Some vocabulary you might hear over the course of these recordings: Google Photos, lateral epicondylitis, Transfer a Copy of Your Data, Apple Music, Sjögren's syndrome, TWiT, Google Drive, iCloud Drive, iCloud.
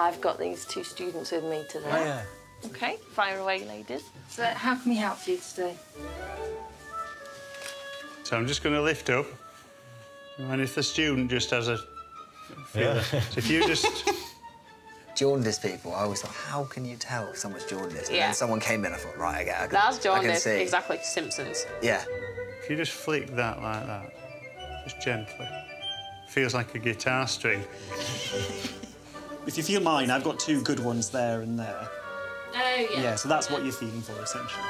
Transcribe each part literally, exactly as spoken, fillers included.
I've got these two students with me today. Oh, yeah. OK, fire away, ladies. So how can we help you today? So I'm just going to lift up. And if the student just has a... Yeah. So if you just... Jaundice people, I always thought, how can you tell if someone's jaundice? And yeah. then someone came in, I thought, right, I get it. That's jaundice, I can see. Exactly, Simpsons. Yeah. If you just flick that like that, just gently. Feels like a guitar string. If you feel mine, I've got two good ones there and there. Oh, yeah. Yeah, so that's what you're feeling for, essentially.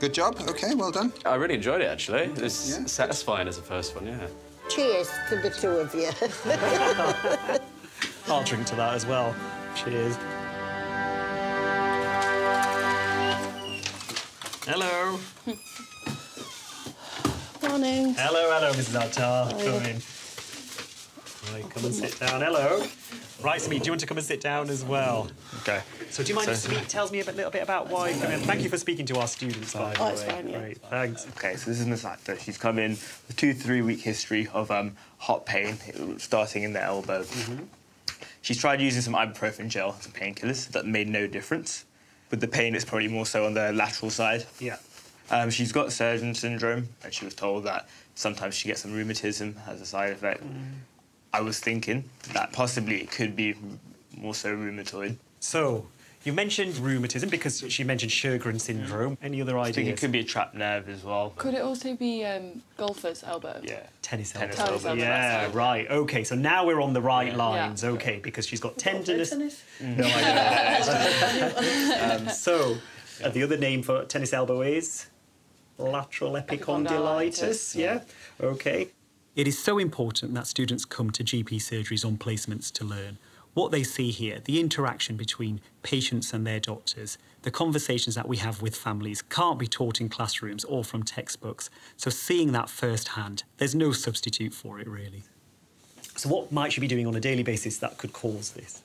Good job. OK, well done. I really enjoyed it, actually. It was yeah. satisfying as the first one, yeah. Cheers to the two of you. I'll drink to that as well. Cheers. Hello. Morning. Hello, hello, Missus Attar. Come in. Right, come and sit down. Hello. Right, Sameet, do you want to come and sit down as well? OK. So do you mind if so, Sameet tells me a bit, little bit about why... Fine. Thank you for speaking to our students, by the way. Oh, it's fine, yeah. Great, thanks. OK, so this is Miss Attar. She's come in with a two, three-week history of um, hot pain, starting in the elbow. Mm-hmm. She's tried using some ibuprofen gel, some painkillers, that made no difference. With the pain, it's probably more so on the lateral side. Yeah. Um, she's got Sjögren's syndrome, and she was told that sometimes she gets some rheumatism as a side effect. Mm. I was thinking that possibly it could be more so rheumatoid. So, you mentioned rheumatism because she mentioned Sjögren's syndrome. Any other ideas? I think it could be a trapped nerve as well. Could it also be um, golfer's elbow? Yeah. Tennis elbow. Tennis elbow. Yeah, elbow. Right. OK, so now we're on the right yeah. lines, yeah. OK, because she's got tenderness... Tennis? No idea. um, so, yeah. uh, the other name for tennis elbow is? Lateral epicondylitis, yeah? yeah. OK. It is so important that students come to G P surgeries on placements to learn. What they see here, the interaction between patients and their doctors, the conversations that we have with families can't be taught in classrooms or from textbooks. So seeing that firsthand, there's no substitute for it, really. So what might you be doing on a daily basis that could cause this?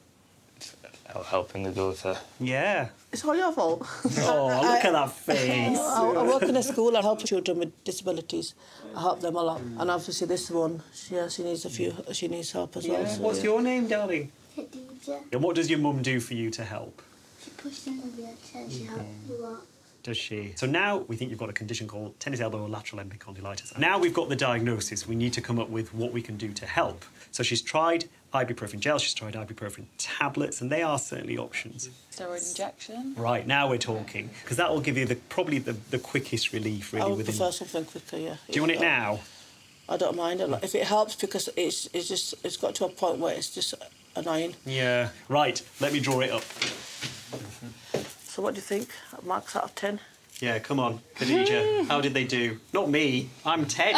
Helping the daughter. Yeah. It's all your fault. Oh, look at that face. I, I work in a school. I help children with disabilities. I help them a lot. Mm. And obviously this one, she, she needs a few. She needs help as yeah. well. So What's yeah. your name, darling? Khadija. And what does your mum do for you to help? She pushes them in the wheelchair. She helps a lot. Does she? So now we think you've got a condition called tennis elbow or lateral epicondylitis. Now we've got the diagnosis. We need to come up with what we can do to help. So she's tried ibuprofen gel, she's tried ibuprofen tablets, and they are certainly options. Steroid injection. Right, now we're talking, because that will give you the, probably the, the quickest relief, really. I would within... prefer something quicker, yeah. Do you want it now? I don't mind it. If it helps, because it's, it's just it's got to a point where it's just annoying. Yeah. Right, let me draw it up. So what do you think? Marks out of ten? Yeah, come on, Khadija. How did they do? Not me. I'm ten.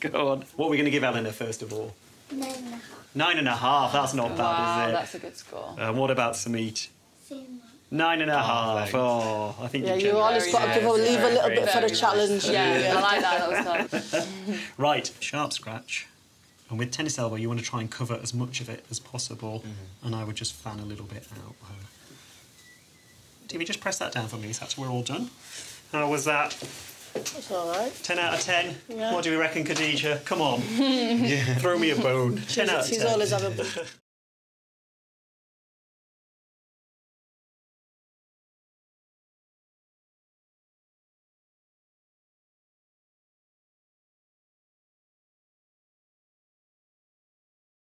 Go on. What are we going to give Eleanor, first of all? Nine and a half. Nine and a half. That's not wow, bad, is it? That's a good score. Uh, what about Sameet? Same. Nine and a oh, half. Thanks. Oh, I think yeah, you always got to give her, leave a little bit for the challenge. Yeah, yeah, I like that. That was fun. Right, sharp scratch. And with tennis elbow, you want to try and cover as much of it as possible. Mm-hmm. And I would just fan a little bit out. Timmy, just press that down for me, so that's we're all done. How was that? That's all right. ten out of ten. Yeah. What do we reckon, Khadija? Come on. Yeah. Throw me a bone. ten out of ten. She's always having a bone.